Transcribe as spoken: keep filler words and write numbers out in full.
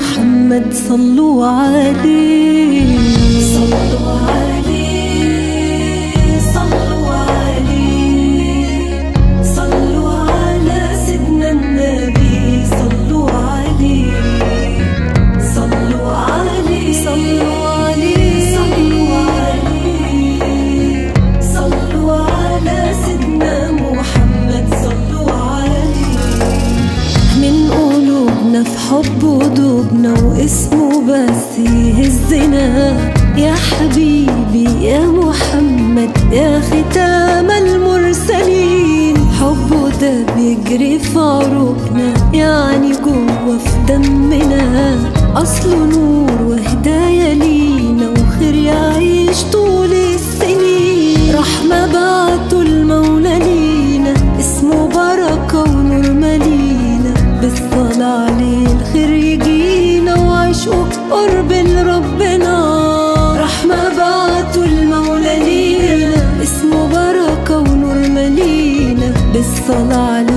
محمد صلوا عليه، صلوا عليه، صلوا عليه، صلوا على سيدنا النبي، صلوا عليه، صلوا عليه، صلوا عليه، صلوا عليه، صلوا على سيدنا محمد، صلوا عليه. من قلوبنا في حبه دوبنا واسمه بس يهزنا، يا حبيبي يا محمد يا ختام المرسلين، حبه ده بيجري في عروقنا يعني جوه في دمنا، أصله نور وهداية لينا وخير يعيش طول السنين، رحمة بعته المولى لينا اسمه بركة ونور ملينا، بالصلاة عليه الخير يجينا وعشقه قرب لربنا، رحمة بعته المولى لينا اسمه بركة ونور ملينا، بالصلاة عليه